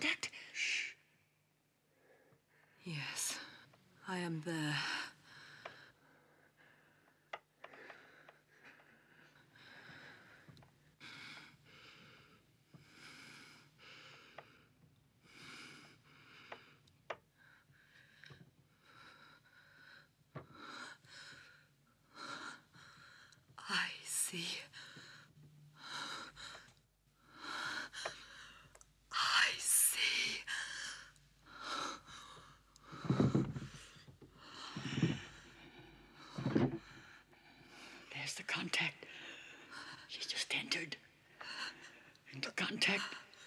contact? Shh. Yes, I am there.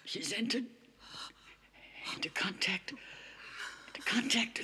She's entered into contact. Into contact.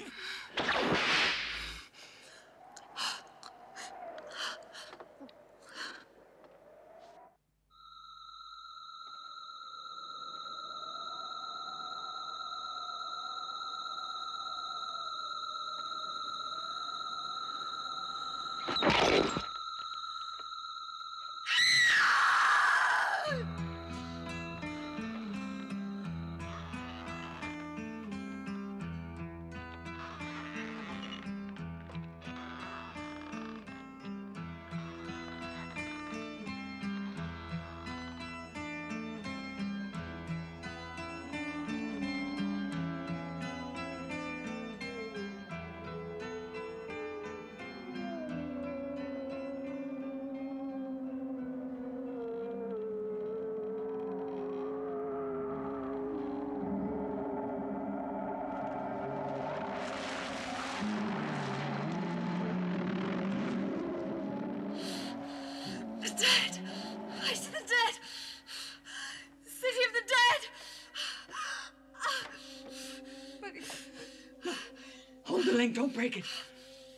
Link, don't break it.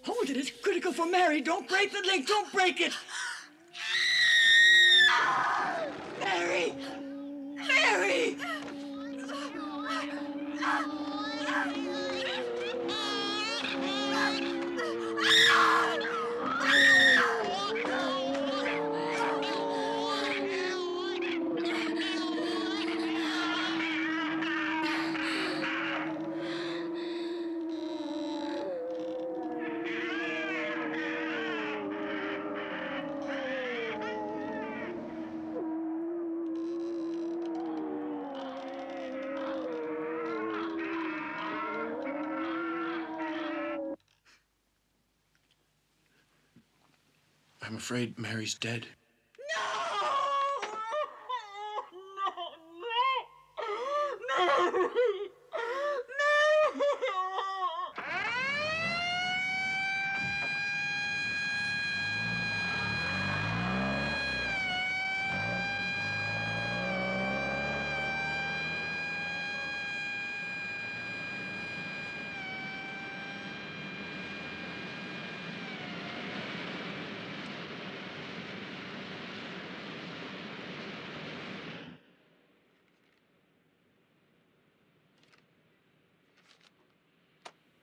Hold it. It's critical for Mary. Don't break the link. Don't break it. Mary! Mary! I'm afraid Mary's dead. No! No, no, no! No!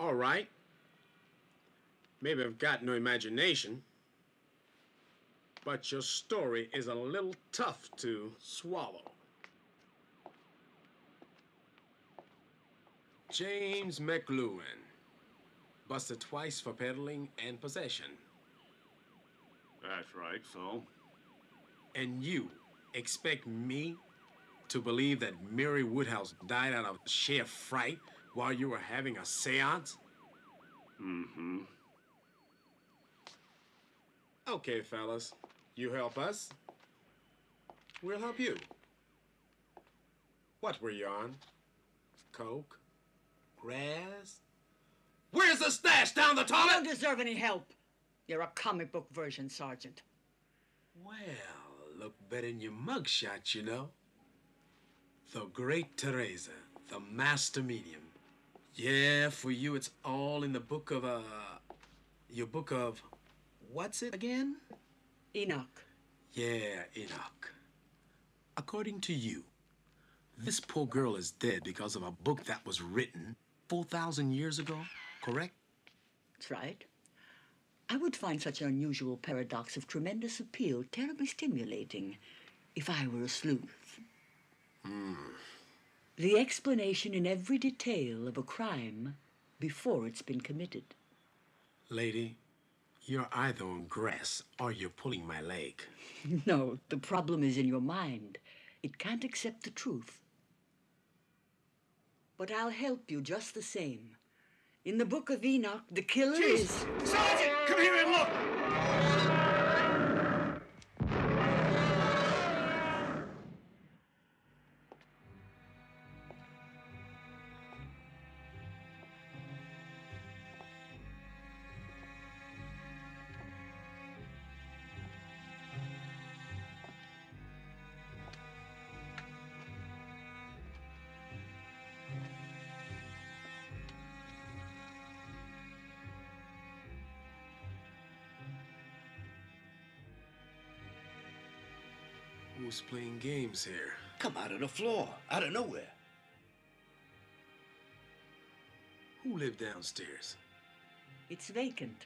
All right. Maybe I've got no imagination, but your story is a little tough to swallow. James McLuhan, busted twice for peddling and possession. That's right, so? And you expect me to believe that Mary Woodhouse died out of sheer fright while you were having a seance? Mm-hmm. Okay, fellas. You help us, we'll help you. What were you on? Coke? Grass? Where's the stash down the toilet? You don't deserve any help. You're a comic book version, Sergeant. Well, look better in your mugshot, you know. The great Teresa, the master medium. Yeah, for you, it's all in the book of, your book of, what's it again? Enoch. Yeah, Enoch. According to you, this poor girl is dead because of a book that was written 4,000 years ago, correct? That's right. I would find such an unusual paradox of tremendous appeal terribly stimulating if I were a sleuth. Hmm. the explanation in every detail of a crime before it's been committed. Lady, you're either on grass or you're pulling my leg. No, the problem is in your mind. It can't accept the truth. But I'll help you just the same. In the Book of Enoch, the killer is... Sergeant, come here and look! Who's playing games here? Come out of the floor, out of nowhere. Who lived downstairs? It's vacant.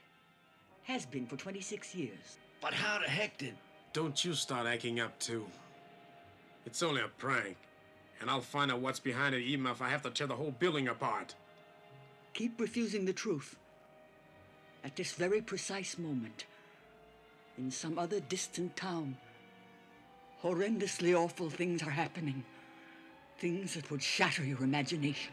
Has been for 26 years. But how the heck did... Don't you start acting up, too. It's only a prank, and I'll find out what's behind it even if I have to tear the whole building apart. Keep refusing the truth. At this very precise moment, in some other distant town, horrendously awful things are happening. Things that would shatter your imagination.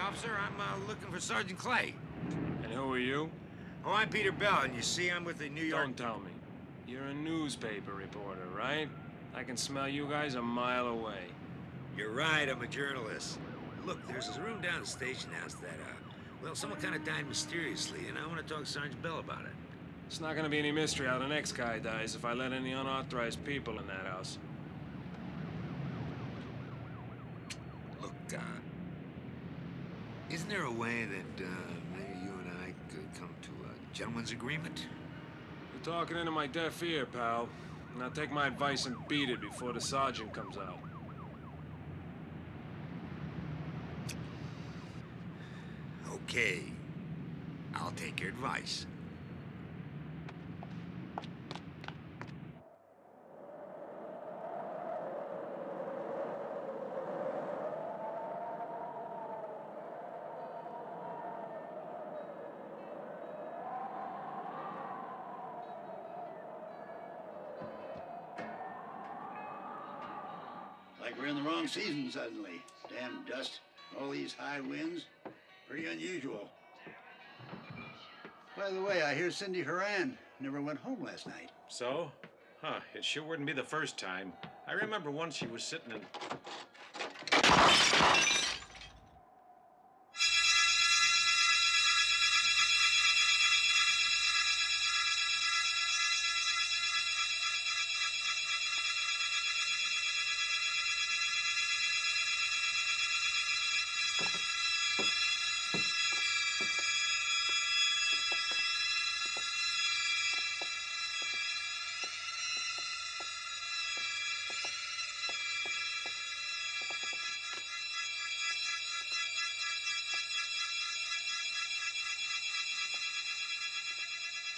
Officer, I'm looking for Sergeant Clay. And who are you? Oh, I'm Peter Bell, and you see, I'm with the New York... Don't tell me. You're a newspaper reporter, right? I can smell you guys a mile away. You're right, I'm a journalist. Look, there's this room down the station house that, well, someone kind of died mysteriously, and I want to talk to Sergeant Bell about it. It's not going to be any mystery how the next guy dies if I let any unauthorized people in that house. Look, isn't there a way that maybe you and I could come to a gentleman's agreement? You're talking into my deaf ear, pal. Now take my advice and beat it before the sergeant comes out. Okay. I'll take your advice. We're in the wrong season suddenly. Damn dust, all these high winds, pretty unusual. By the way, I hear Cindy Horan never went home last night. So? Huh, it sure wouldn't be the first time. I remember once she was sitting in...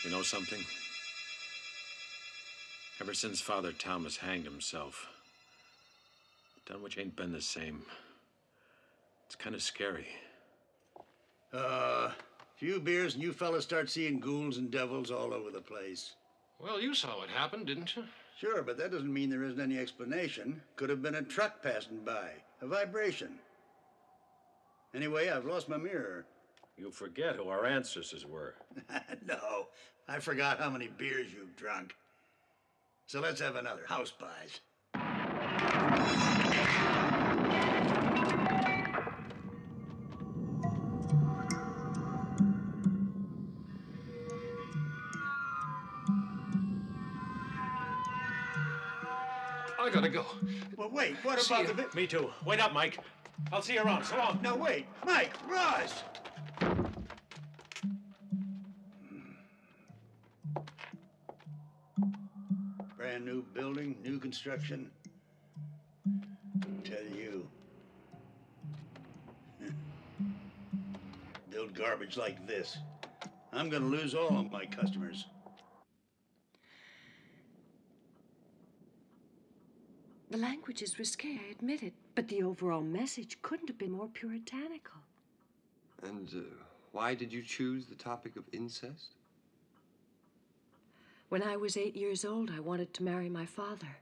You know something? Ever since Father Thomas hanged himself, Dunwich ain't been the same. It's kind of scary. Few beers and you fellas start seeing ghouls and devils all over the place. Well, you saw what happened, didn't you? Sure, but that doesn't mean there isn't any explanation. Could have been a truck passing by, a vibration. Anyway, I've lost my mirror. You forget who our ancestors were. No, I forgot how many beers you've drunk. So let's have another. House pies. I gotta go. Well, wait, what about the... Me too. Wait up, Mike. I'll see you around. So long. No, wait. Mike, Roz! Brand new building, new construction. I tell you, build garbage like this. I'm gonna lose all of my customers. The language is risque, I admit it, but the overall message couldn't have been more puritanical. And why did you choose the topic of incest? When I was 8 years old, I wanted to marry my father.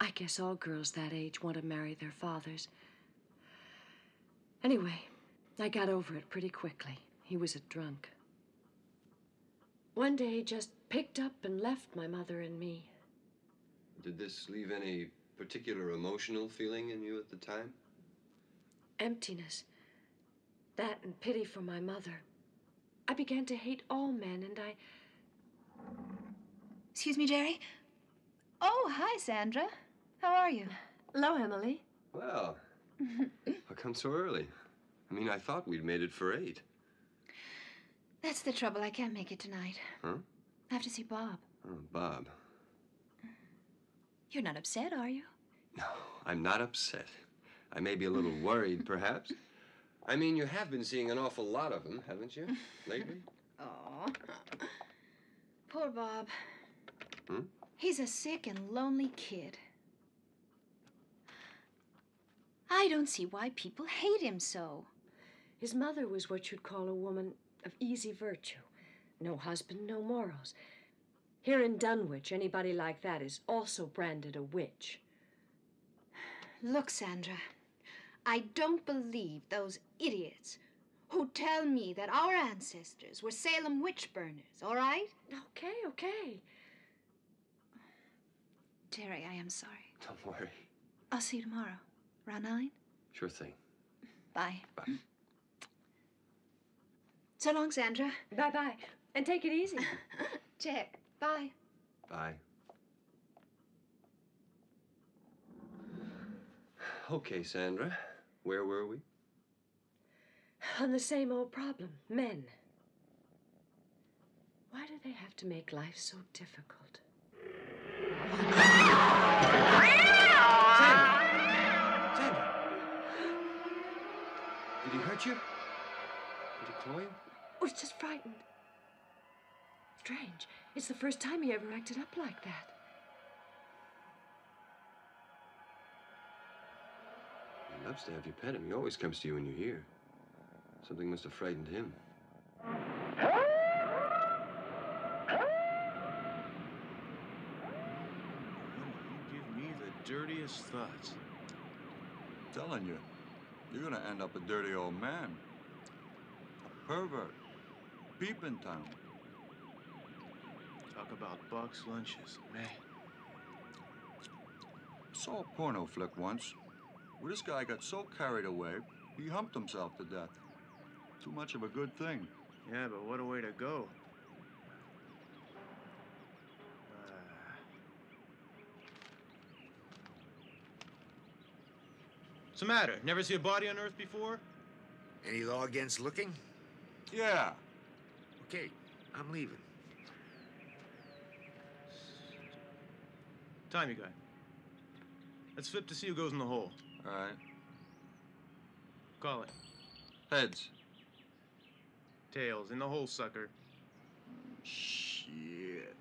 I guess all girls that age want to marry their fathers. Anyway, I got over it pretty quickly. He was a drunk. One day, he just picked up and left my mother and me. Did this leave any particular emotional feeling in you at the time? Emptiness. That and pity for my mother. I began to hate all men, and I... Excuse me, Jerry. Oh, hi, Sandra. How are you? Hello, Emily. Well, how come so early? I mean, I thought we'd made it for 8. That's the trouble. I can't make it tonight. Huh? I have to see Bob. Oh, Bob. You're not upset, are you? No, I'm not upset. I may be a little worried, perhaps. I mean, you have been seeing an awful lot of them, haven't you, lately? Oh, poor Bob. Hmm? He's a sick and lonely kid. I don't see why people hate him so. His mother was what you'd call a woman of easy virtue. No husband, no morals. Here in Dunwich, anybody like that is also branded a witch. Look, Sandra, I don't believe those idiots who tell me that our ancestors were Salem witch burners, all right? Okay, okay. Jerry, I am sorry. Don't worry. I'll see you tomorrow. Around 9? Sure thing. Bye. Bye. So long, Sandra. Bye-bye. And take it easy. Jerry, bye. Bye. Okay, Sandra. Where were we? On the same old problem. Men. Why do they have to make life so difficult? Sandra! Sandra! Did he hurt you? Did he claw you? I was just frightened. Strange. It's the first time he ever acted up like that. He loves to have you pet him. He always comes to you when you hear. Something must have frightened him. Dirtiest thoughts. telling you, you're gonna end up a dirty old man, a pervert, peeping Tom. Talk about box lunches, man. Saw a porno flick once where this guy got so carried away, he humped himself to death. Too much of a good thing. Yeah, but what a way to go. What's the matter? Never see a body on Earth before? Any law against looking? Yeah. Okay, I'm leaving. Time, you guy. Let's flip to see who goes in the hole. All right. Call it. Heads. Tails. In the hole, sucker. Shit.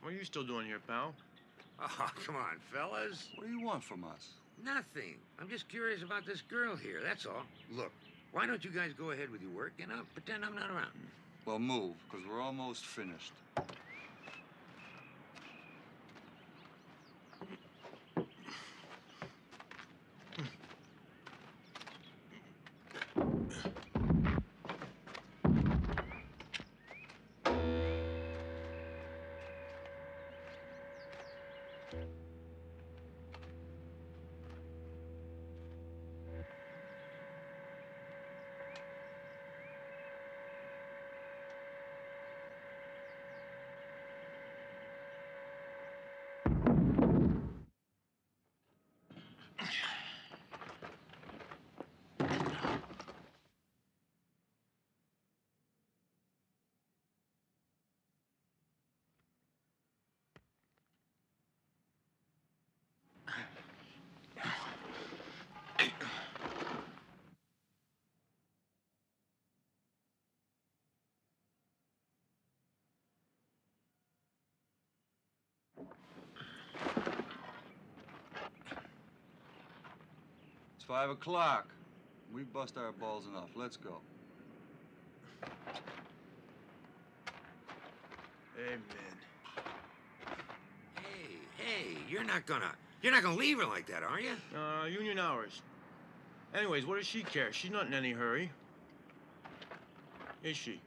What are you still doing here, pal? Oh, come on, fellas. What do you want from us? Nothing. I'm just curious about this girl here, that's all. Look, why don't you guys go ahead with your work and I'll pretend I'm not around? Well, move, because we're almost finished. It's 5 o'clock. We bust our balls enough. Let's go. Amen. Hey, you're not gonna leave her like that, are you? Union hours. Anyways, what does she care? She's not in any hurry. Is she?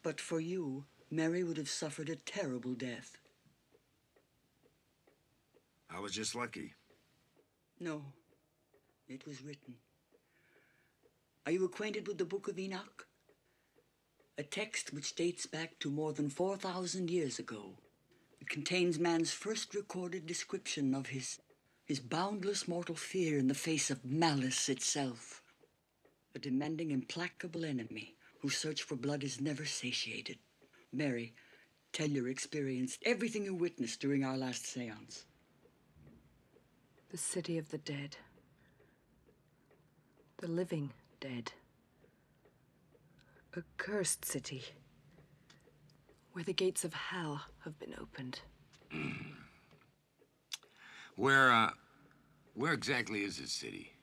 But for you, Mary would have suffered a terrible death. I was just lucky. No, it was written. Are you acquainted with the Book of Enoch? A text which dates back to more than 4,000 years ago. It contains man's first recorded description of his boundless mortal fear in the face of malice itself. A demanding, implacable enemy whose search for blood is never satiated. Mary, tell your experience, everything you witnessed during our last seance. The city of the dead. The living dead. A cursed city, where the gates of hell have been opened. Where exactly is this city?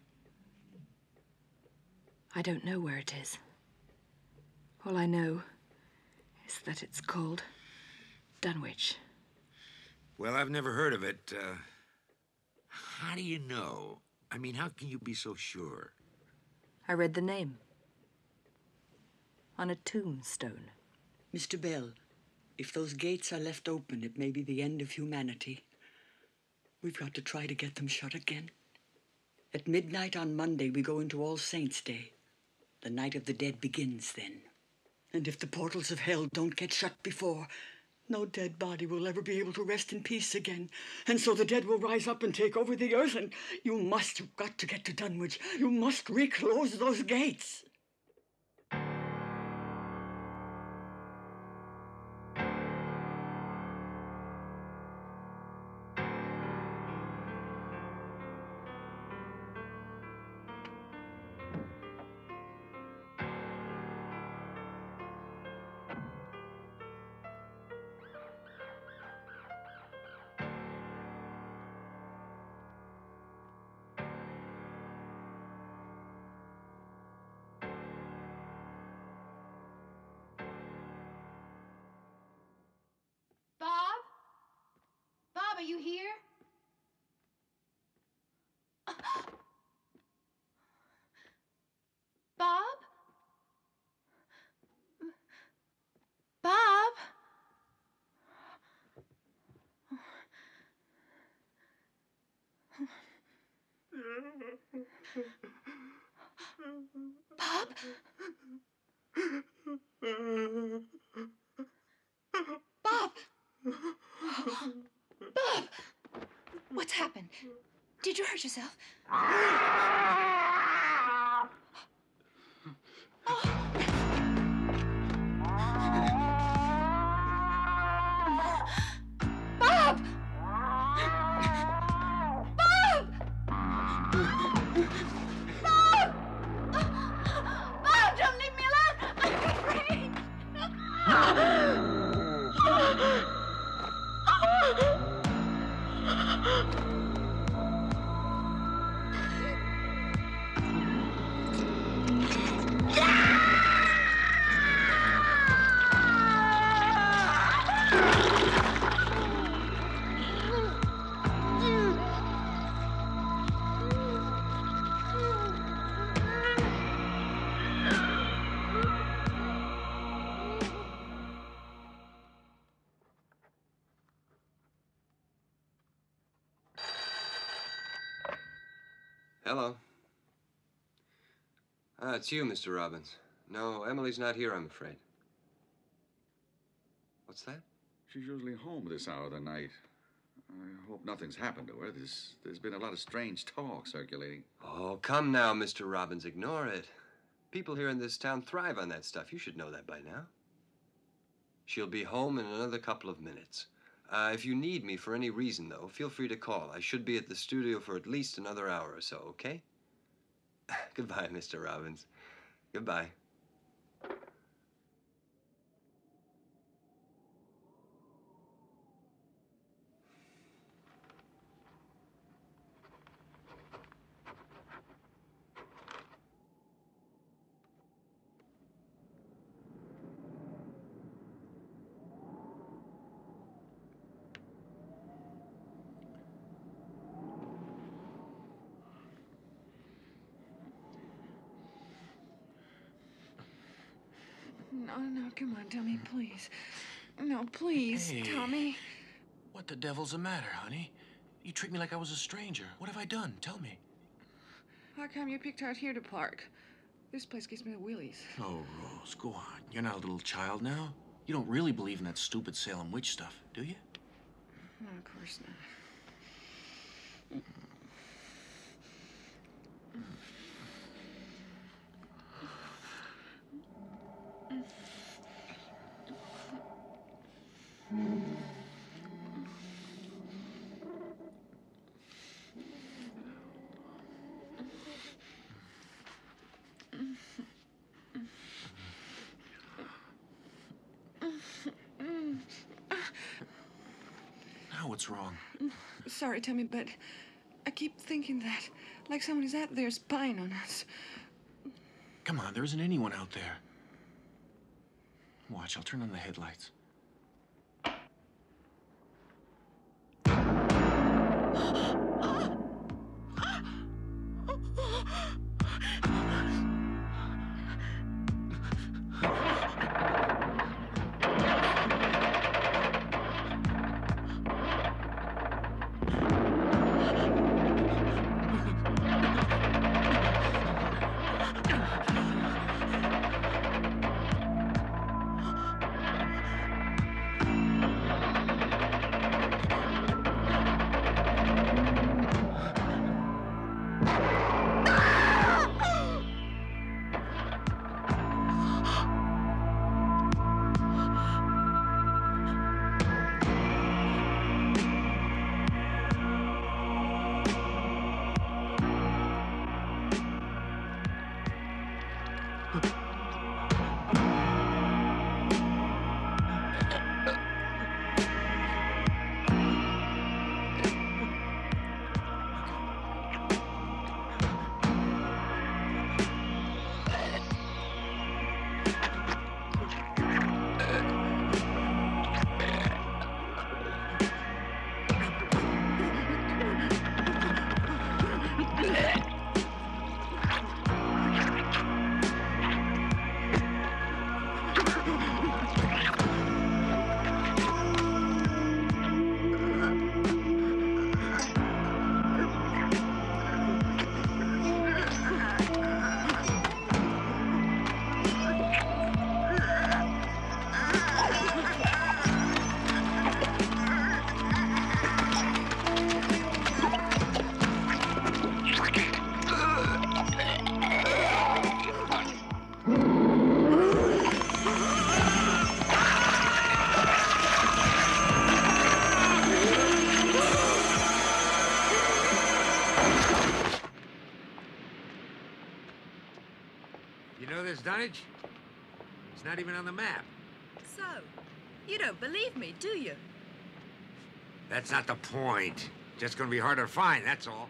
I don't know where it is. All I know is that it's called Dunwich. Well, I've never heard of it. How do you know? I mean, how can you be so sure? I read the name on a tombstone. Mr. Bell, if those gates are left open, it may be the end of humanity. We've got to try to get them shut again. At midnight on Monday, we go into All Saints Day. The night of the dead begins then. And if the portals of hell don't get shut before, no dead body will ever be able to rest in peace again. And so the dead will rise up and take over the earth, and you've got to get to Dunwich. You must reclose those gates. Are you here? Bob? Bob? Pop? Bob! Bob! What's happened? Did you hurt yourself? Hello. Ah, it's you, Mr. Robbins. No, Emily's not here, I'm afraid. What's that? She's usually home this hour of the night. I hope nothing's happened to her. There's been a lot of strange talk circulating. Oh, come now, Mr. Robbins, ignore it. People here in this town thrive on that stuff. You should know that by now. She'll be home in another couple of minutes. If you need me for any reason, though, feel free to call. I should be at the studio for at least another hour or so, okay? Goodbye, Mr. Robbins. Goodbye. No, come on, Tommy, please. No, please, hey, Tommy. What the devil's the matter, honey? You treat me like I was a stranger. What have I done? Tell me. How come you picked out here to park? This place gives me the willies. Oh, Rose, go on. You're not a little child now. You don't really believe in that stupid Salem witch stuff, do you? No, of course not. Now what's wrong? Sorry, Tommy, but I keep thinking that, like someone is out there spying on us. Come on, there isn't anyone out there. Watch, I'll turn on the headlights. You know this, Dunwich? It's not even on the map. So, you don't believe me, do you? That's not the point. Just gonna be harder to find, that's all.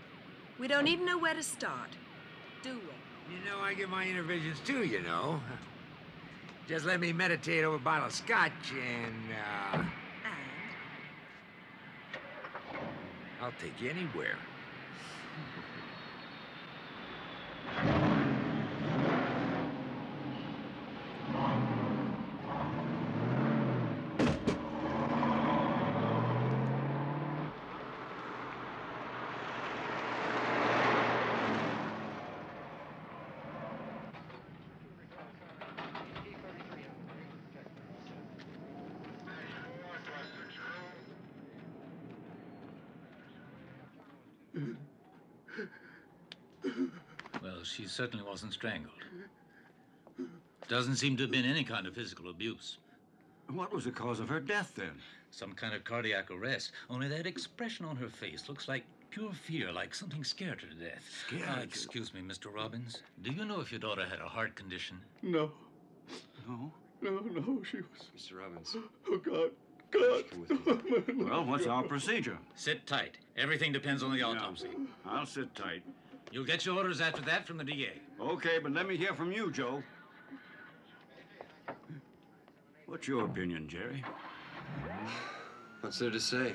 We don't even know where to start, do we? You know, I get my inner visions too, you know. Just let me meditate over a bottle of scotch and... I'll take you anywhere. Well, she certainly wasn't strangled. Doesn't seem to have been any kind of physical abuse. What was the cause of her death, then? Some kind of cardiac arrest. Only that expression on her face looks like pure fear, like something scared her to death. Scared? Excuse me, Mr. Robbins. Do you know if your daughter had a heart condition? No. No? No, she was... Mr. Robbins. Oh, God. Well, what's our procedure? Sit tight. Everything depends on the autopsy. No, I'll sit tight. You'll get your orders after that from the DA. Okay, but let me hear from you, Joe. What's your opinion, Jerry? What's there to say?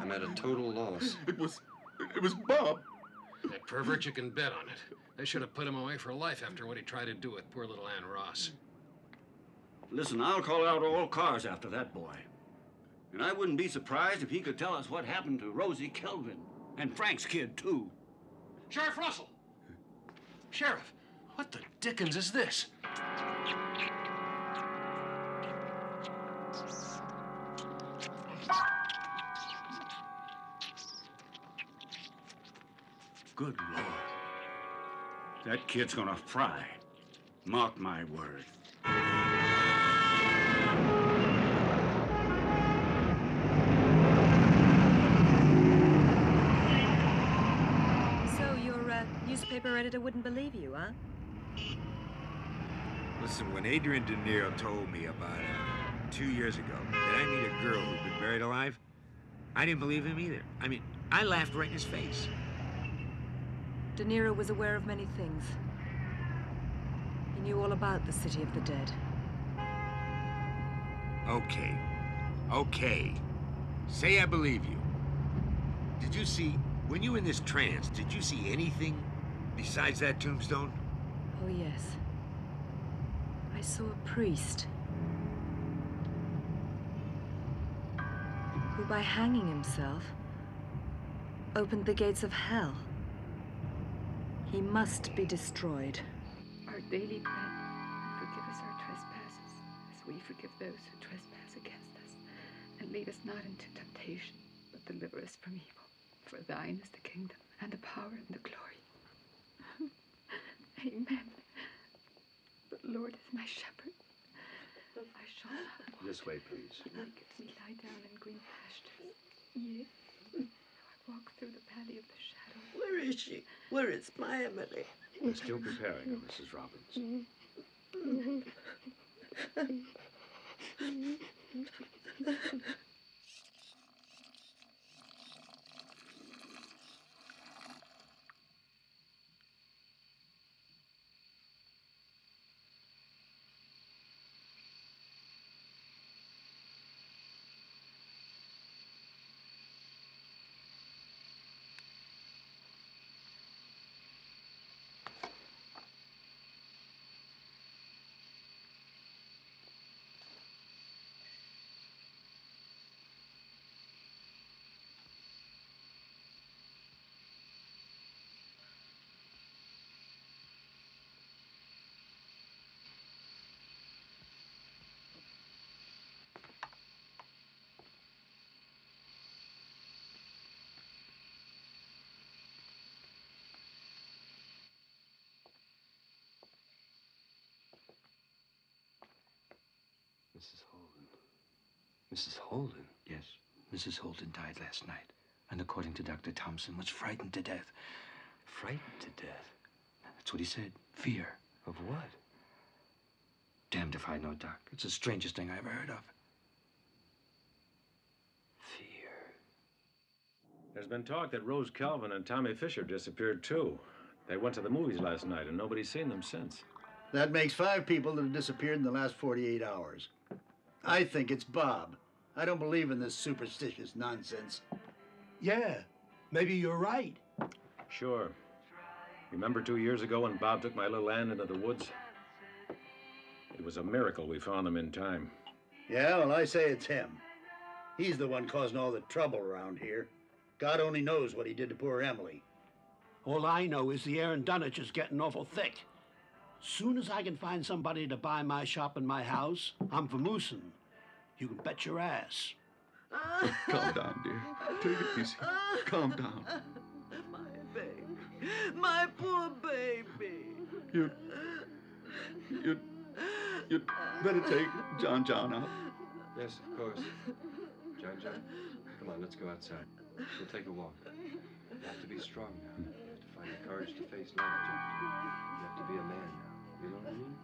I'm at a total loss. It was Bob. That pervert, you can bet on it. They should have put him away for life after what he tried to do with poor little Ann Ross. Listen, I'll call out all cars after that boy. And I wouldn't be surprised if he could tell us what happened to Rosie Kelvin. And Frank's kid, too. Sheriff Russell! Sheriff, what the dickens is this? Good Lord. That kid's gonna fry. Mark my word. Newspaper editor wouldn't believe you, huh? Listen, when Adrian De Niro told me about 2 years ago that I knew a girl who'd been buried alive, I didn't believe him either. I mean, I laughed right in his face. De Niro was aware of many things. He knew all about the City of the Dead. Okay. Say I believe you. Did you see, when you were in this trance, did you see anything? Besides that tombstone? Oh, yes. I saw a priest who, by hanging himself, opened the gates of hell. He must be destroyed. Our daily bread, forgive us our trespasses, as we forgive those who trespass against us. And lead us not into temptation, but deliver us from evil. For thine is the kingdom, and the power, and the glory. Amen. The Lord is my shepherd. I shall not want. This way, please. He maketh me lie down in green pastures. Yea, I walk through the valley of the shadow. Where is she? Where is my Emily? We're still preparing her, Mrs. Robbins. Mrs. Holden. Mrs. Holden? Yes. Mrs. Holden died last night, and according to Dr. Thompson, was frightened to death. Frightened to death? That's what he said. Fear. Of what? Damned if I know, Doc. It's the strangest thing I ever heard of. Fear. There's been talk that Rose Calvin and Tommy Fisher disappeared, too. They went to the movies last night, and nobody's seen them since. That makes 5 people that have disappeared in the last 48 hours. I think it's Bob. I don't believe in this superstitious nonsense. Yeah, maybe you're right. Sure. Remember 2 years ago when Bob took my little Ann into the woods? It was a miracle we found them in time. Yeah, well, I say it's him. He's the one causing all the trouble around here. God only knows what he did to poor Emily. All I know is the air in Dunwich is getting awful thick. Soon as I can find somebody to buy my shop and my house, I'm for moosin'. You can bet your ass. Calm down, dear. Take it easy. Calm down. My baby. My poor baby. You'd better take John out. Yes, of course. John, come on, let's go outside. We'll take a walk. You have to be strong now. You have to find the courage to face life, John. You have to be a man now. You know what I mean?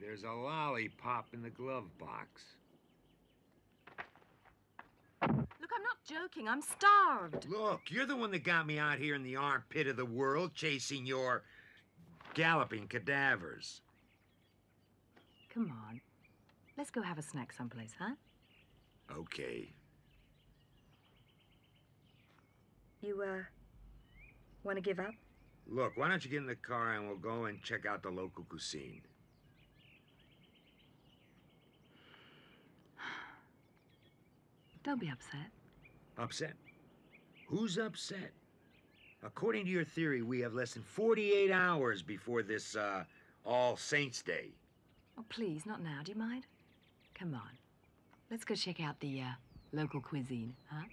There's a lollipop in the glove box. Look, I'm not joking. I'm starved. Look, you're the one that got me out here in the armpit of the world chasing your galloping cadavers. Come on. Let's go have a snack someplace, huh? Okay. You, want to give up? Look, why don't you get in the car and we'll go and check out the local cuisine. Don't be upset. Upset? Who's upset? According to your theory, we have less than 48 hours before this, All Saints Day. Oh, please, not now. Do you mind? Come on. Let's go check out the, local cuisine, huh?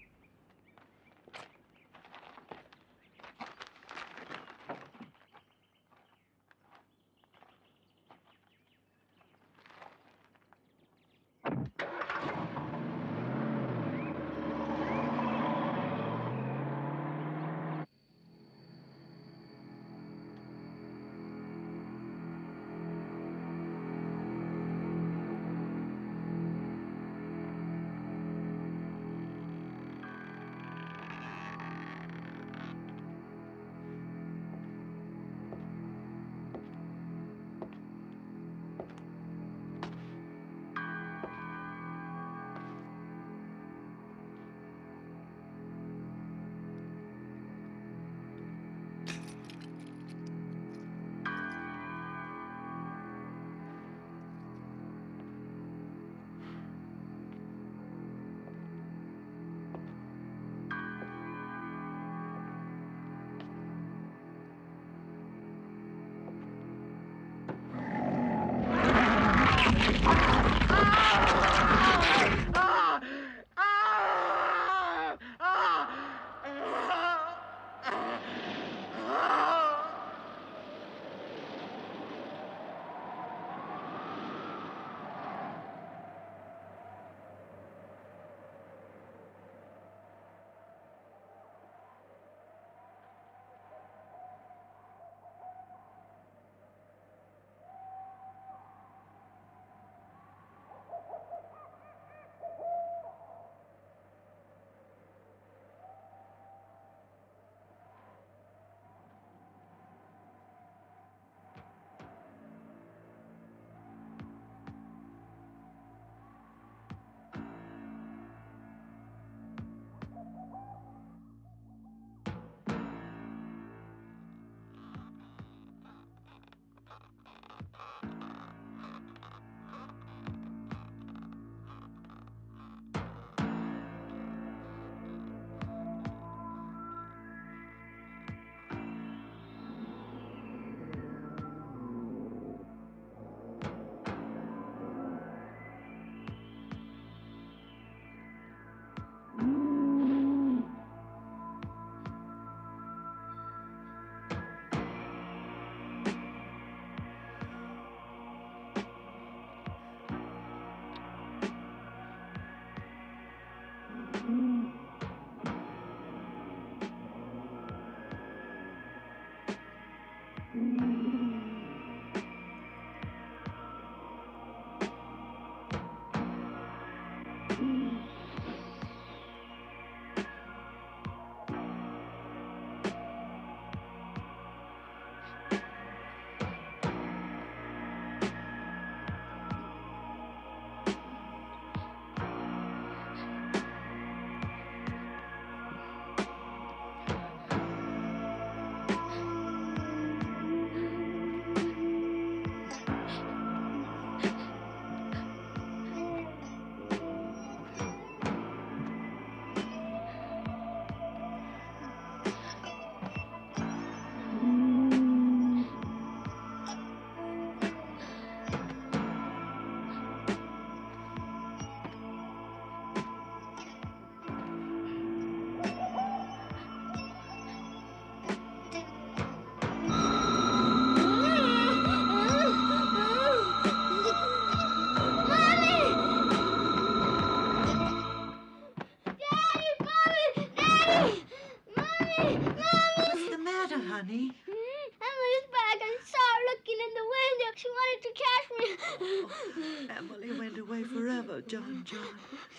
Emily went away forever, John.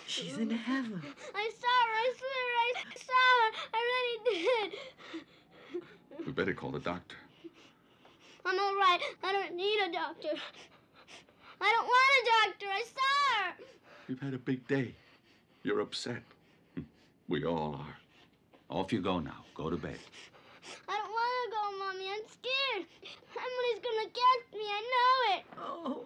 She's in heaven. I saw her. I swear I saw her. I really did. We better call the doctor. I'm all right. I don't need a doctor. I don't want a doctor. I saw her. You've had a big day. You're upset. We all are. Off you go now. Go to bed. I don't want to go, Mommy. I'm scared. Emily's gonna get me. I know it. Oh.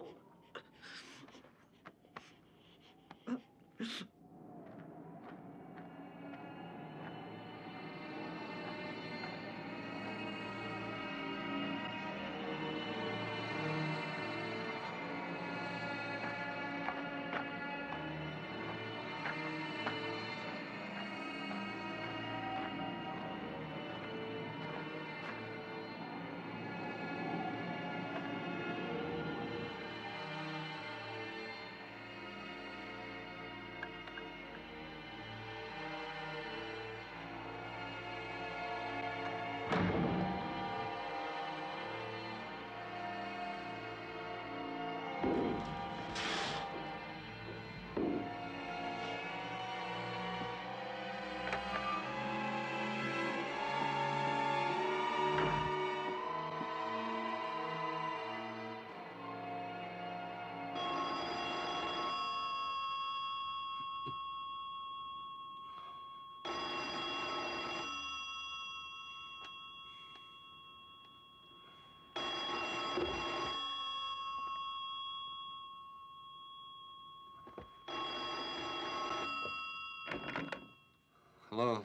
Hello?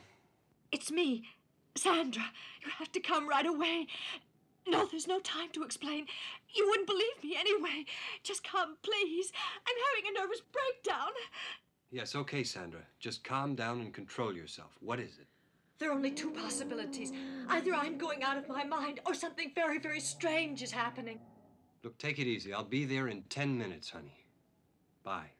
It's me, Sandra. You have to come right away. No, there's no time to explain. You wouldn't believe me anyway. Just come, please. I'm having a nervous breakdown. Yes, okay, Sandra. Just calm down and control yourself. What is it? There are only two possibilities. Either I'm going out of my mind or something very, very strange is happening. Look, take it easy. I'll be there in 10 minutes, honey. Bye.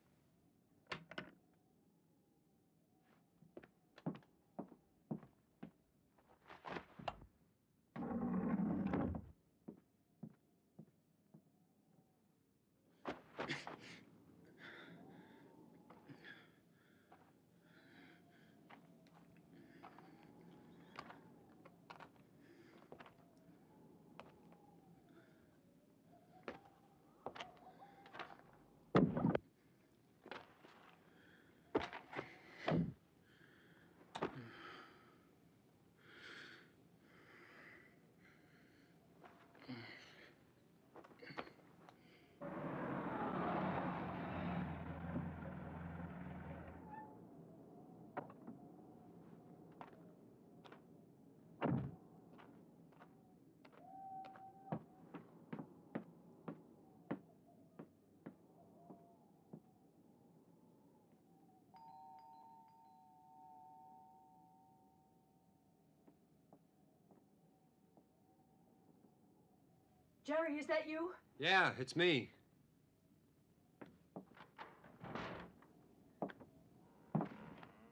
Jerry, is that you? Yeah, it's me.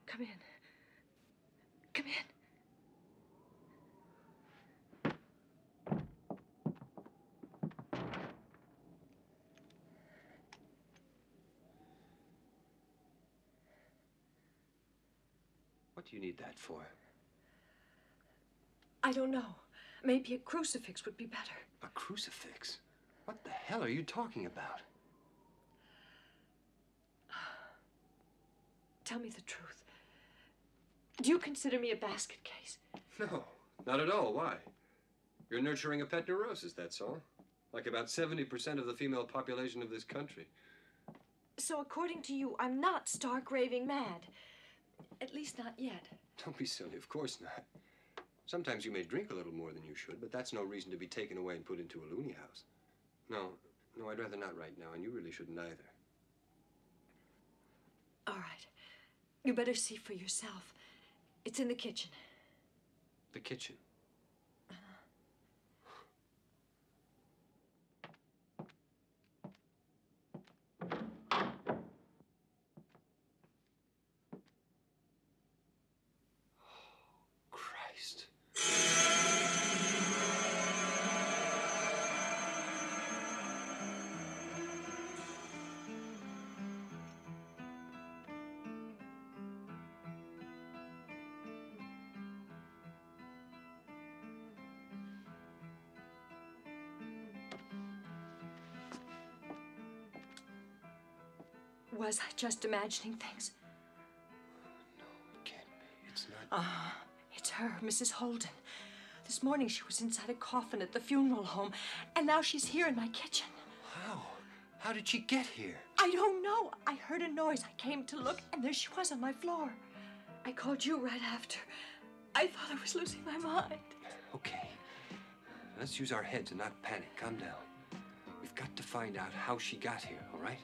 Come in. Come in. What do you need that for? I don't know. Maybe a crucifix would be better. A crucifix? What the hell are you talking about? Tell me the truth. Do you consider me a basket case? No, not at all. Why? You're nurturing a pet neurosis, that's all. Like about 70% of the female population of this country. So according to you, I'm not stark raving mad. At least not yet. Don't be silly, of course not. Sometimes you may drink a little more than you should, but that's no reason to be taken away and put into a loony house. No, I'd rather not right now, and you really shouldn't either. All right. You better see for yourself. It's in the kitchen. The kitchen? Was I just imagining things? No, it can't be. It's not. It's her, Mrs. Holden. This morning she was inside a coffin at the funeral home, and now she's here in my kitchen. Wow. How did she get here? I don't know. I heard a noise. I came to look, and there she was on my floor. I called you right after. I thought I was losing my mind. Okay. Let's use our heads and not panic. Calm down. We've got to find out how she got here, all right?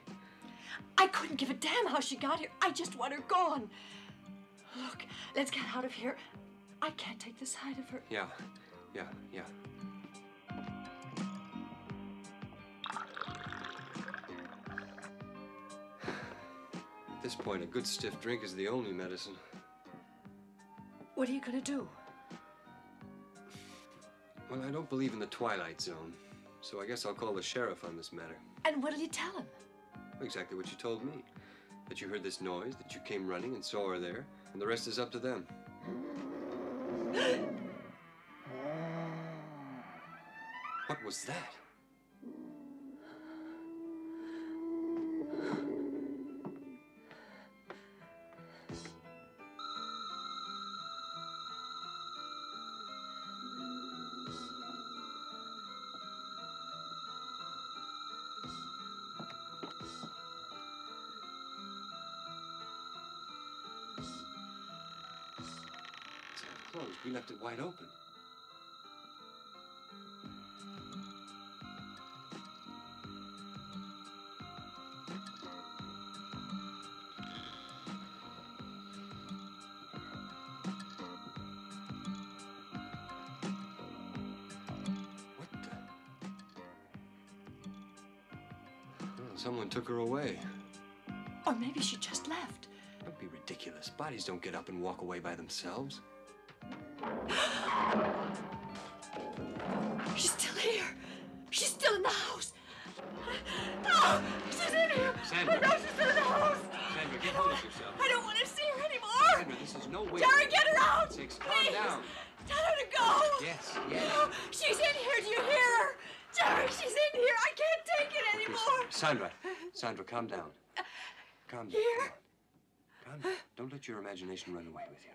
I couldn't give a damn how she got here. I just want her gone. Look, let's get out of here. I can't take the sight of her. Yeah. At this point, a good stiff drink is the only medicine. What are you gonna do? Well, I don't believe in the Twilight Zone, so I guess I'll call the sheriff on this matter. And what'll you tell him? Exactly what you told me. That you heard this noise, that you came running and saw her there, and the rest is up to them. What was that? We left it wide open. What the? Well, someone took her away. Or maybe she just left. Don't be ridiculous. Bodies don't get up and walk away by themselves. She's still here. She's still in the house. No, she's in here. Sandra. No, she's still in the house. Sandra, get hold of yourself. I don't want to see her anymore. Sandra, this is no way. Jerry, get her out. Six, calm down. Tell her to go. Yes. No, she's in here. Do you hear her? Jerry, she's in here. I can't take it anymore. Sandra, calm down. Calm down. Here? Calm down. Don't let your imagination run away with you.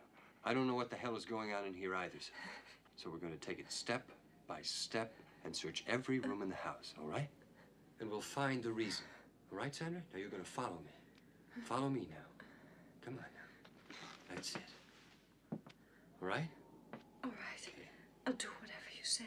I don't know what the hell is going on in here either, sir. So we're going to take it step by step and search every room in the house, all right? And we'll find the reason. All right, Sandra? Now you're going to follow me. Follow me now. Come on now. That's it. All right? All right. Okay. I'll do whatever you say.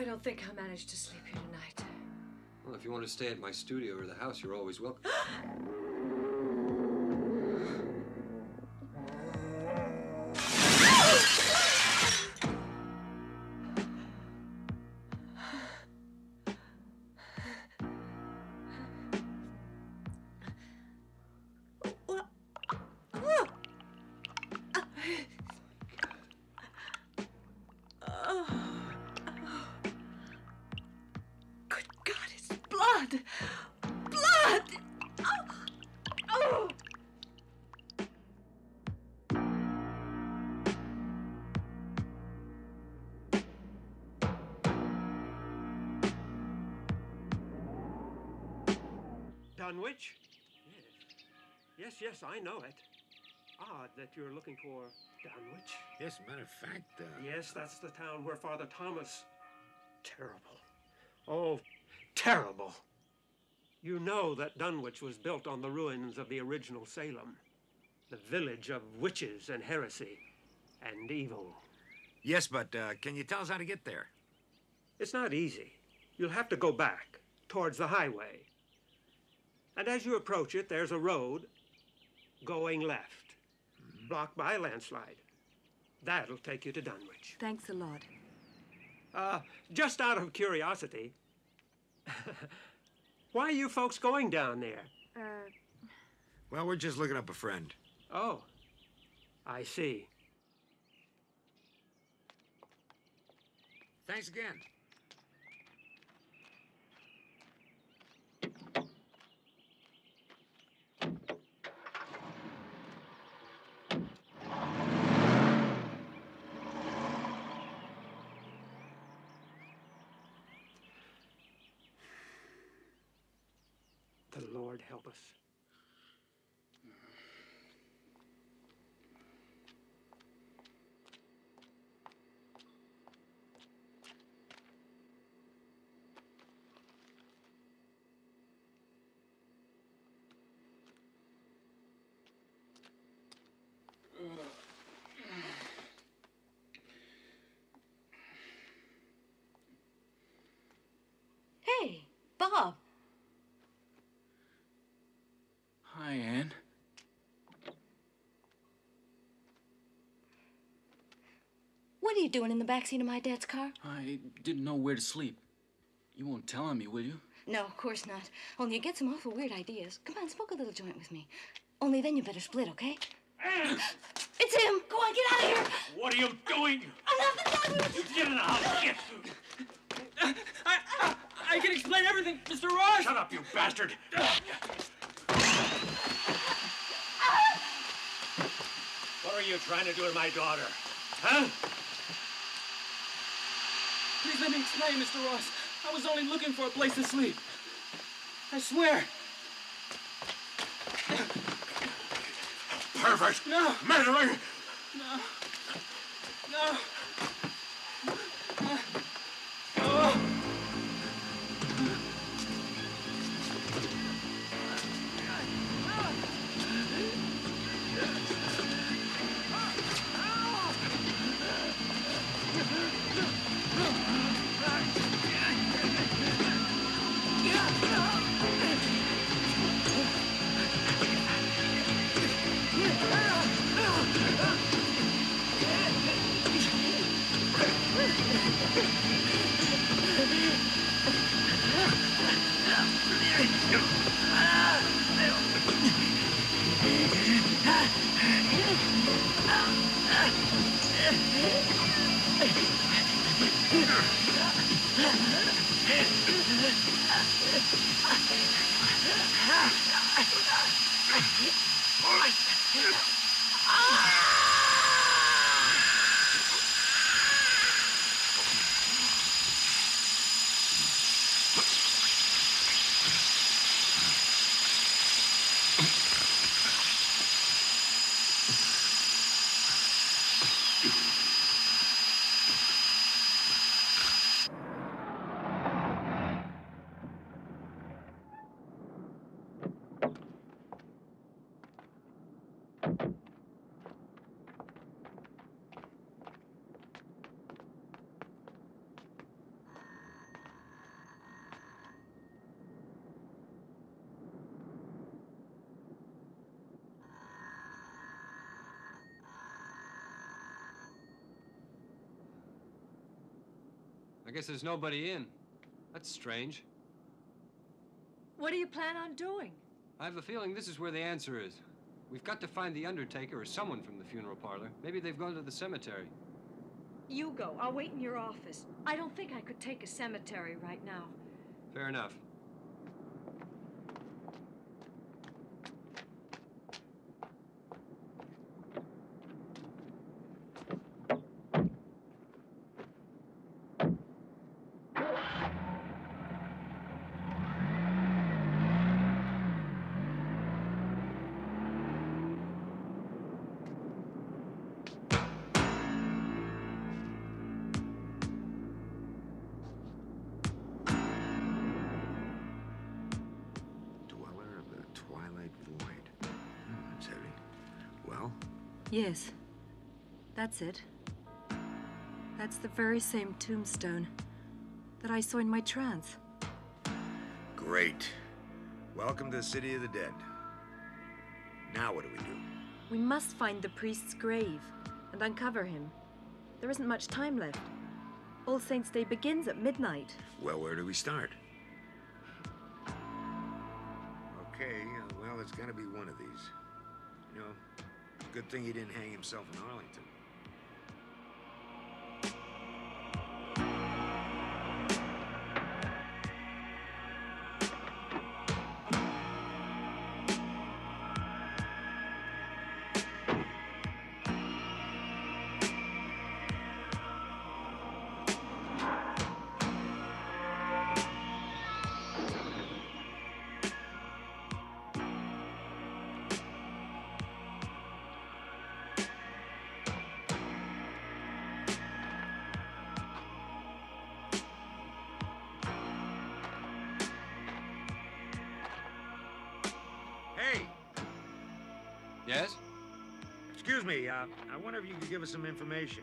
I don't think I'll manage to sleep here tonight. Well, if you want to stay at my studio or the house, you're always welcome. Dunwich? Yes, I know it. Odd that you're looking for Dunwich. Yes, matter of fact, Yes, that's the town where Father Thomas... Terrible. Oh, terrible. You know that Dunwich was built on the ruins of the original Salem. The village of witches and heresy and evil. Yes, but can you tell us how to get there? It's not easy. You'll have to go back, towards the highway. And as you approach it, there's a road. going left, blocked by a landslide. That'll take you to Dunwich. Thanks a lot. Just out of curiosity, why are you folks going down there? Well, we're just looking up a friend. Oh, I see. Thanks again. The Lord help us. Hey, Bob. Hi, Ann. What are you doing in the backseat of my dad's car? I didn't know where to sleep. You won't tell on me, will you? No, of course not. Only you get some awful weird ideas. Come on, smoke a little joint with me. Only then you better split, okay? Ann! It's him! Go on, get out of here! What are you doing? I'm not the dog! You get in the house! Get! I can explain everything, Mr. Ross! Shut up, you bastard! What are you trying to do to my daughter? Huh? Please let me explain, Mr. Ross. I was only looking for a place to sleep. I swear. Pervert! No! Murderer! No. No. I guess there's nobody in. That's strange. What do you plan on doing? I have a feeling this is where the answer is. We've got to find the undertaker or someone from the funeral parlor. Maybe they've gone to the cemetery. You go. I'll wait in your office. I don't think I could take a cemetery right now. Fair enough. Yes, that's it. That's the very same tombstone that I saw in my trance. Great. Welcome to the City of the Dead. Now what do? We must find the priest's grave and uncover him. There isn't much time left. All Saints' Day begins at midnight. Well, where do we start? Okay, well, it's gotta be one of these. You know, good thing he didn't hang himself in Arlington. Yes? Excuse me, I wonder if you could give us some information.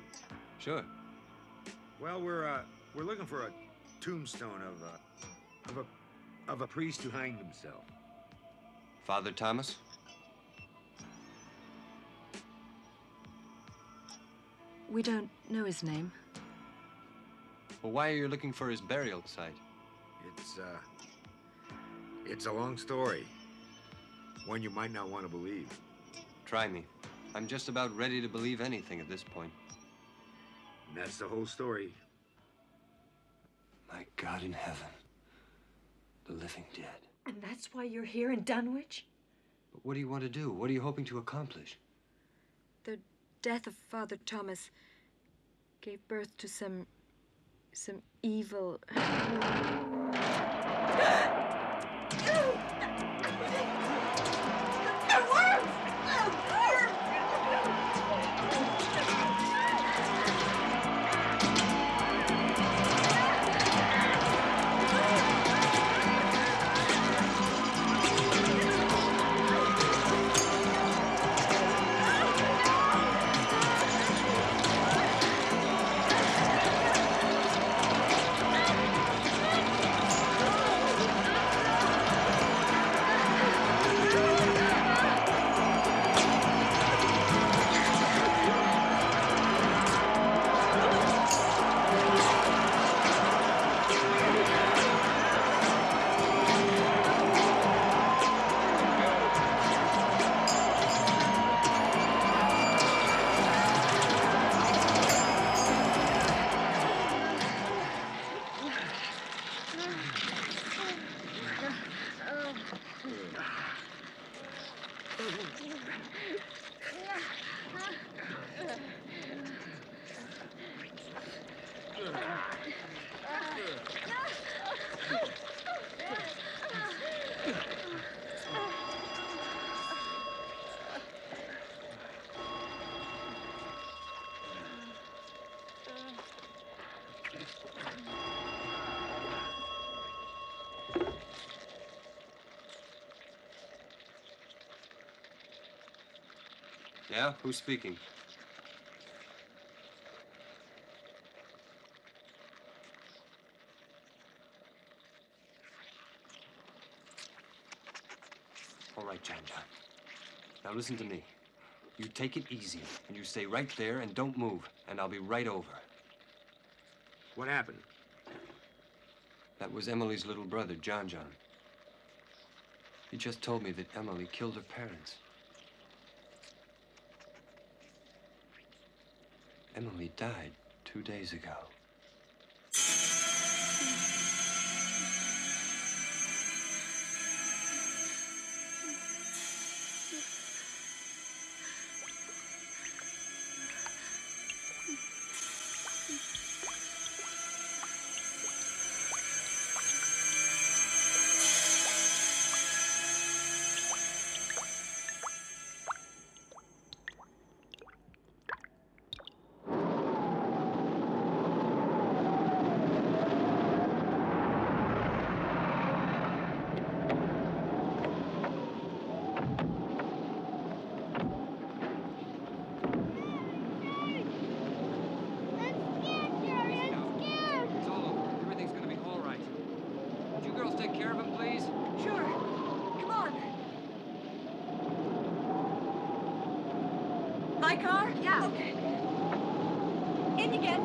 Sure. Well, we're looking for a tombstone of a priest who hanged himself. Father Thomas? We don't know his name. Well, why are you looking for his burial site? It's a long story. One you might not want to believe. Try me. I'm just about ready to believe anything at this point. And that's the whole story. My God in heaven. The living dead. And that's why you're here in Dunwich? But what do you want to do? What are you hoping to accomplish? The death of Father Thomas gave birth to some evil... Yeah? Who's speaking? All right, John. Now listen to me. You take it easy, and you stay right there and don't move, and I'll be right over. What happened? That was Emily's little brother, John. He just told me that Emily killed her parents. Emily died 2 days ago. car? Yeah. Okay. In you get.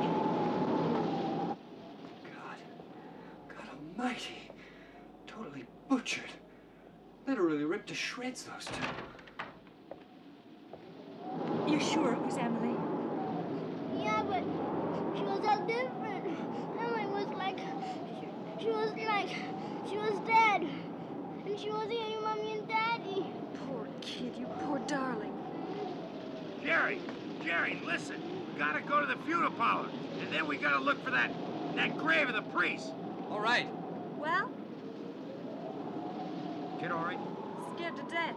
God almighty. Totally butchered. Literally ripped to shreds, those two. You're sure it was Emily? Yeah, but she was all different. Emily was like, she was dead. And she wasn't your mommy and daddy. Poor kid, you poor darling. Jerry, listen. We gotta go to the funeral parlor. And then we gotta look for that grave of the priest. All right. Well? Kid all right? Scared to death.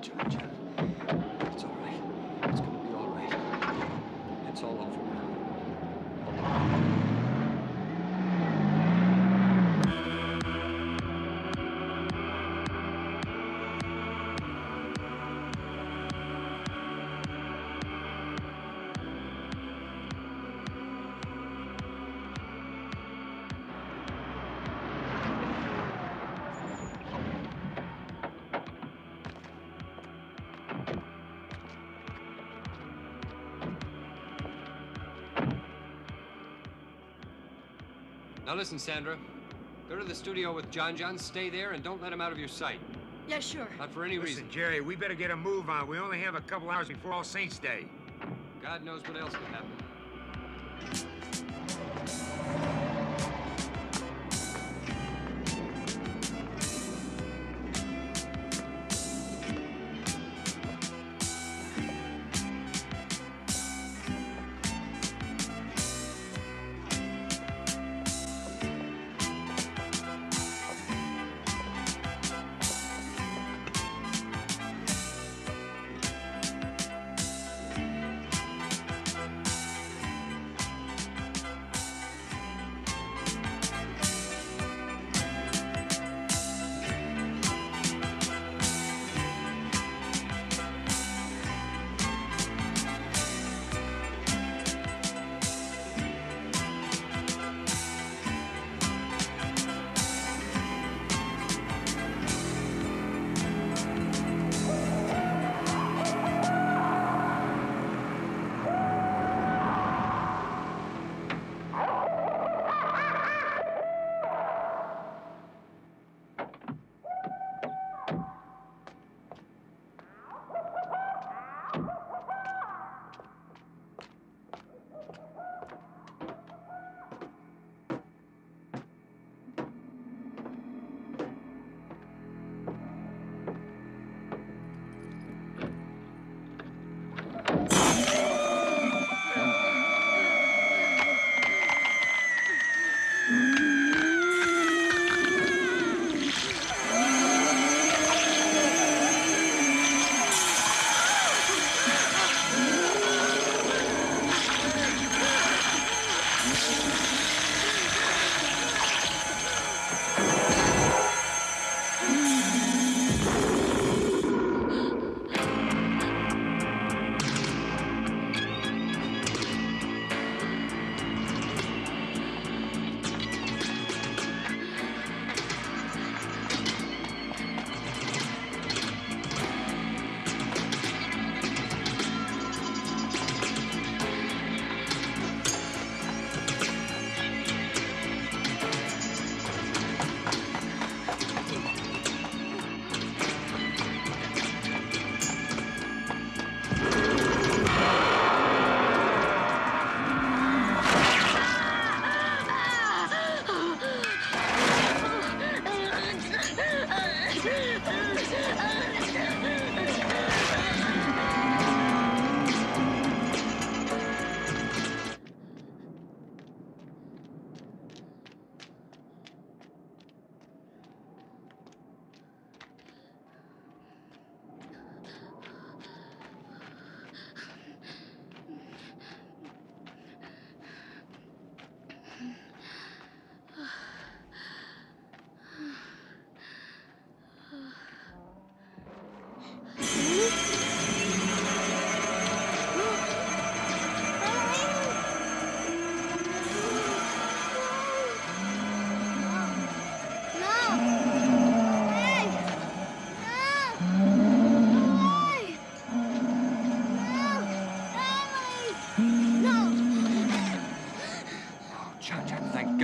Georgia, it's all right. It's gonna be all right. It's all over now. Now listen, Sandra. Go to the studio with John. Stay there and don't let him out of your sight. Yeah, sure. Not for any reason. Listen, Jerry, we better get a move on. We only have a couple hours before All Saints Day. God knows what else could happen.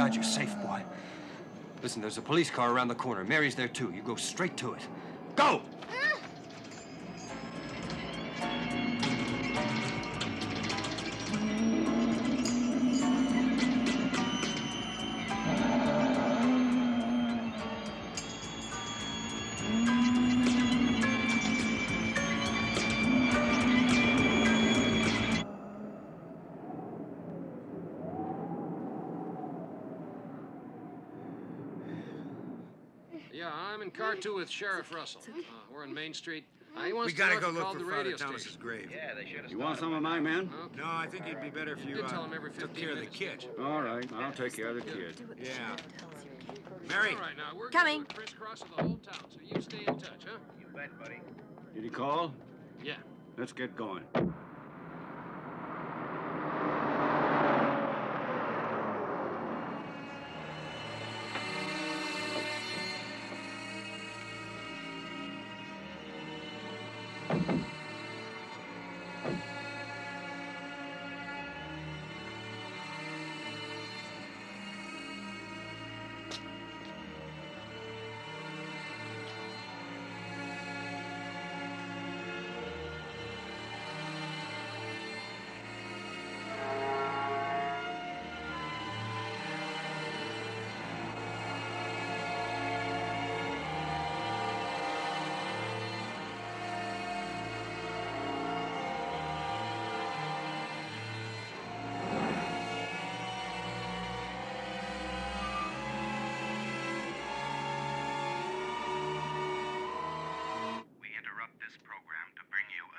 got you safe, boy. Listen, there's a police car around the corner. Mary's there, too. You go straight to it. Go! Car two with Sheriff Russell. We're on Main Street. We gotta go look for Father Thomas's grave. Yeah, they should have. You want some of my men? Okay. No, I think it'd be better if you took care of the kid. All right, I'll take care of the kid. Yeah. Mary. All right, now, we're coming. Crisscross of the whole town, so you stay in touch, huh? You bet, buddy. Did he call? Yeah. Let's get going.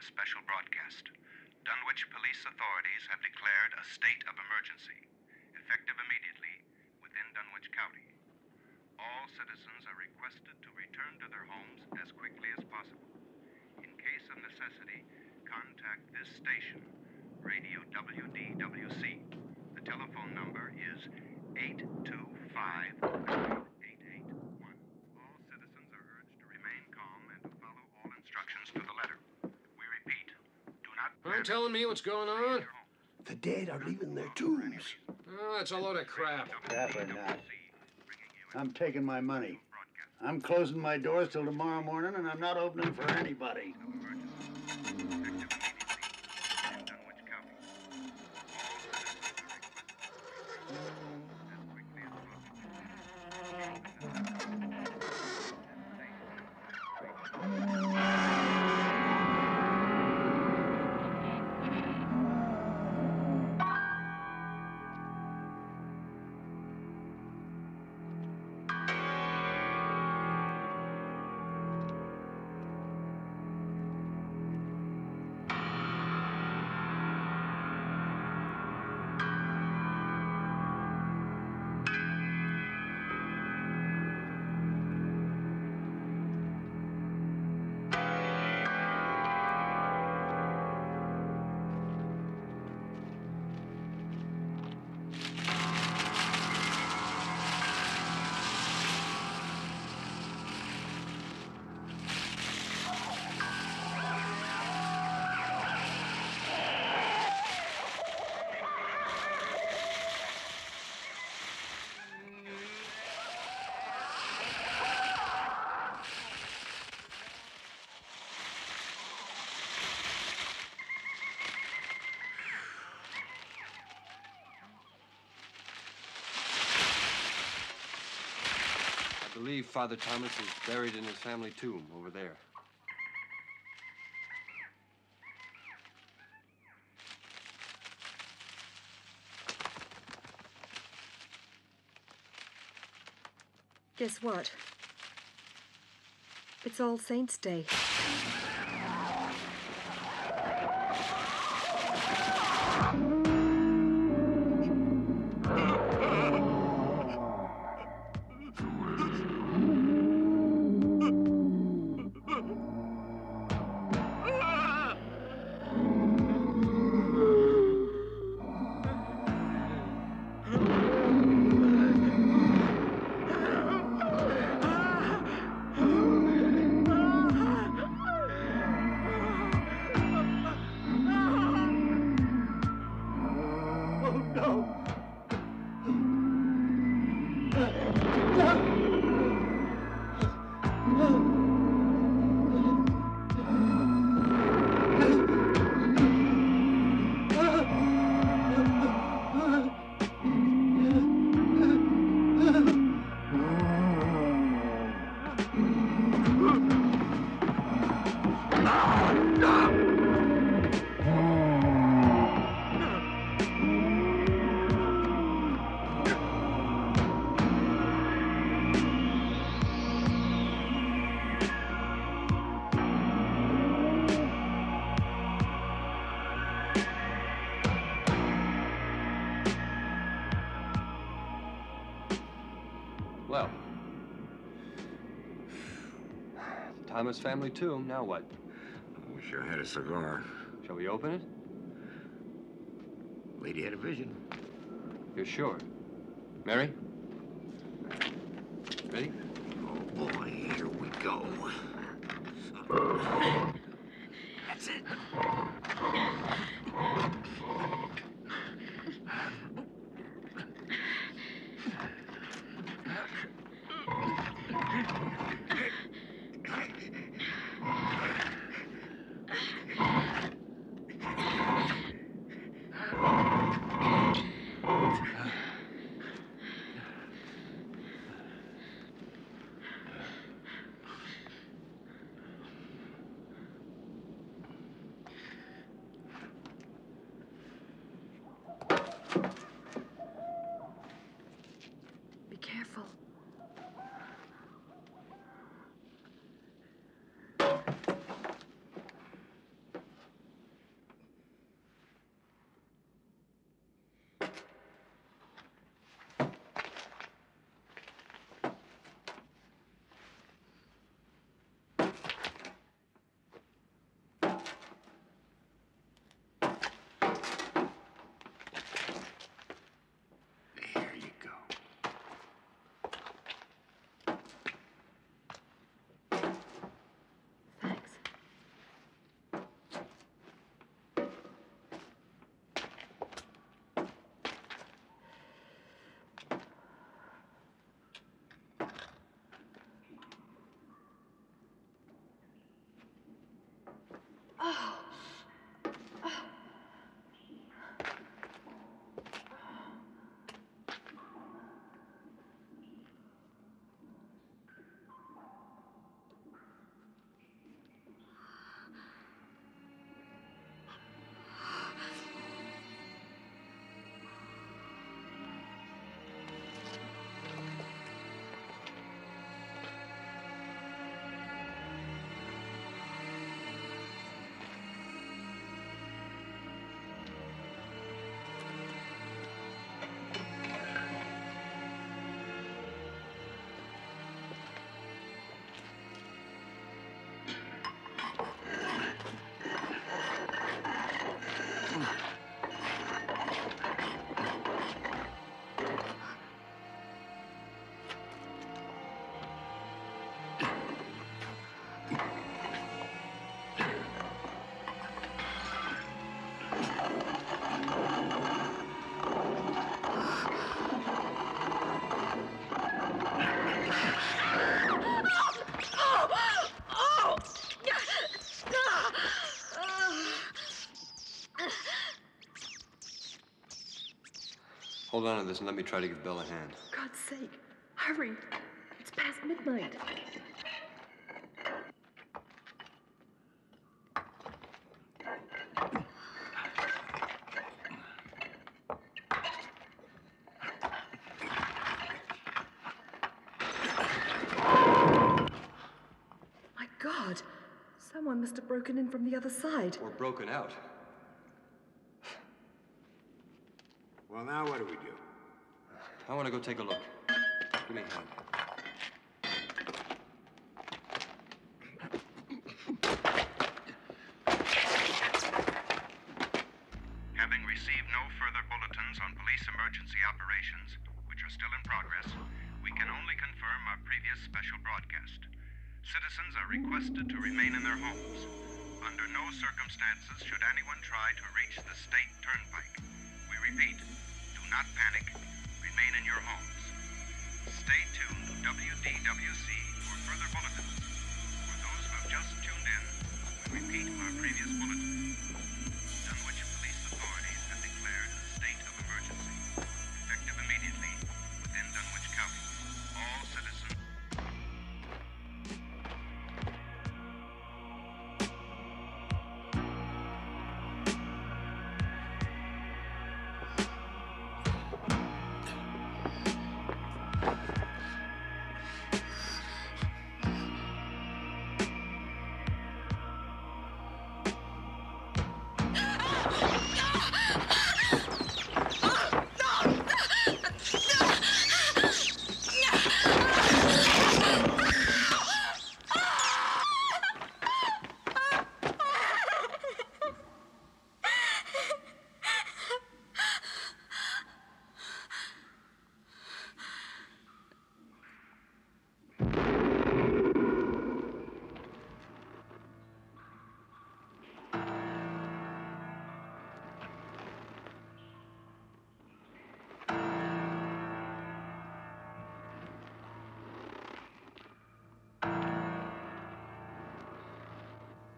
Special broadcast. Dunwich police authorities have declared a state of emergency, effective immediately within Dunwich County. All citizens are requested to return to their homes as quickly as possible. In case of necessity, contact this station, Radio WDWC. The telephone number is 825-9881. All citizens are urged to remain calm and to follow all instructions to the letter. Aren't telling me what's going on? The dead are leaving their tombs. Oh, that's a load of crap. Crap or not, I'm taking my money. I'm closing my doors till tomorrow morning, and I'm not opening for anybody. I believe Father Thomas is buried in his family tomb over there. Guess what? It's All Saints Day. Thomas family tomb. Now what? I wish I had a cigar. Shall we open it? Lady had a vision. You're sure? Mary? Ready? Oh boy, here we go. That's it. Hold on to this and let me try to give Bill a hand. For God's sake, hurry. It's past midnight. My God, someone must have broken in from the other side. Or broken out. Well, now what do we do? I want to go take a look. Give me a hand. Having received no further bulletins on police emergency operations, which are still in progress, we can only confirm our previous special broadcast. Citizens are requested to remain in their homes. Under no circumstances should anyone try to reach the state turnpike. We repeat. Not panic. Remain in your homes. Stay tuned to WDWC for further bulletins.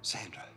Sandra.